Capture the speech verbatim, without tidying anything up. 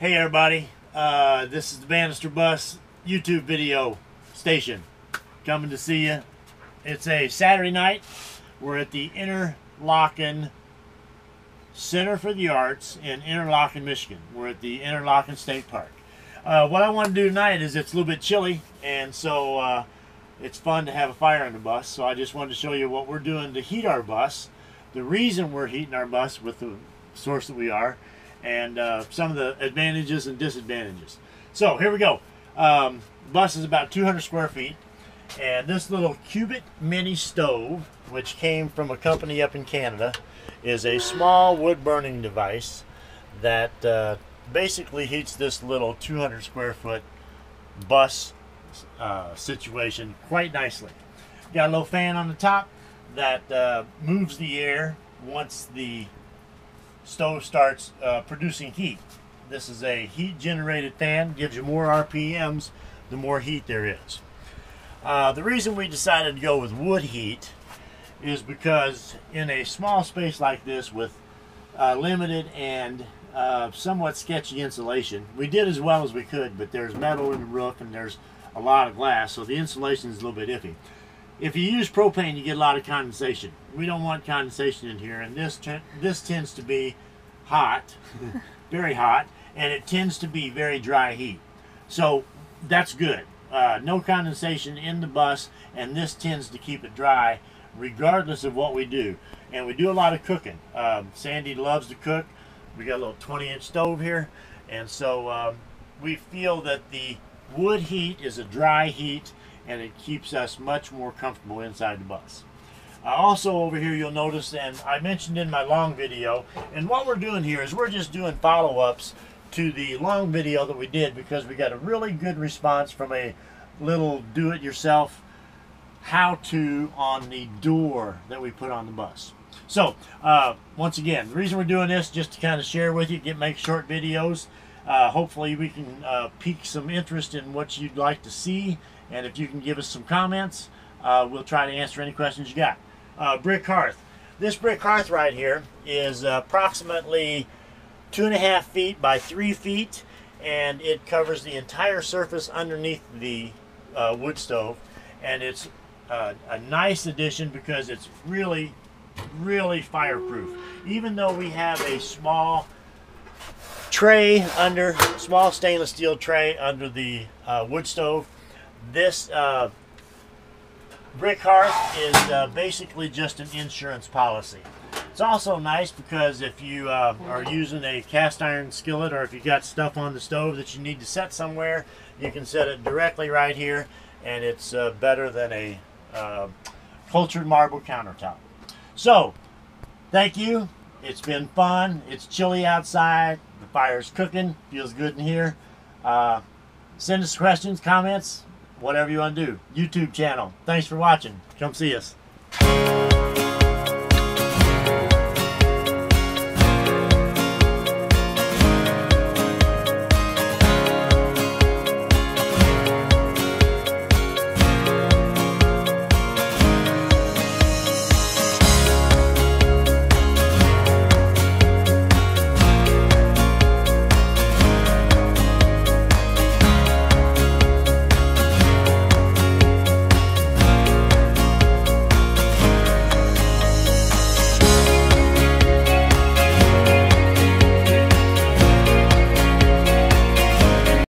Hey everybody, uh, this is the Bannister Bus YouTube video station coming to see you. It's a Saturday night. We're at the Interlochen Center for the Arts in Interlochen, Michigan. We're at the Interlochen State Park. Uh, what I want to do tonight is it's a little bit chilly, and so uh, it's fun to have a fire on the bus. So I just wanted to show you what we're doing to heat our bus, the reason we're heating our bus with the source that we are, and uh, some of the advantages and disadvantages. So here we go. Um, the bus is about two hundred square feet, and this little Cubit mini stove, which came from a company up in Canada, is a small wood burning device that uh, basically heats this little two hundred square foot bus uh, situation quite nicely. Got a little fan on the top that uh, moves the air once the stove starts uh, producing heat. This is a heat generated fan, gives you more R P Ms the more heat there is. Uh, the reason we decided to go with wood heat is because in a small space like this with uh, limited and uh, somewhat sketchy insulation, we did as well as we could, but there's metal in the roof and there's a lot of glass, so the insulation is a little bit iffy. If you use propane, you get a lot of condensation. We don't want condensation in here, and this ten this tends to be hot, very hot, and it tends to be very dry heat. So that's good. Uh, no condensation in the bus, and this tends to keep it dry regardless of what we do. And we do a lot of cooking. Um, Sandy loves to cook. We got a little twenty inch stove here, and so um, we feel that the wood heat is a dry heat, and it keeps us much more comfortable inside the bus. Uh, also over here you'll notice, and I mentioned in my long video, and what we're doing here is we're just doing follow-ups to the long video that we did, because we got a really good response from a little do-it-yourself how-to on the door that we put on the bus. So uh, once again, the reason we're doing this just to kind of share with you, get make short videos. Uh, hopefully we can uh, pique some interest in what you'd like to see, and if you can give us some comments, uh, we'll try to answer any questions you got. Uh, brick hearth. This brick hearth right here is uh, approximately two and a half feet by three feet, and it covers the entire surface underneath the uh, wood stove, and it's uh, a nice addition because it's really, really fireproof. Even though we have a small tray under, small stainless steel tray under the uh, wood stove, this uh, brick hearth is uh, basically just an insurance policy. It's also nice because if you uh, are using a cast iron skillet, or if you got stuff on the stove that you need to set somewhere, you can set it directly right here, and it's uh, better than a uh, cultured marble countertop. So thank you. It's been fun. It's chilly outside. The fire's cooking. Feels good in here. Uh, send us questions, comments, whatever you want to do. YouTube channel. Thanks for watching. Come see us.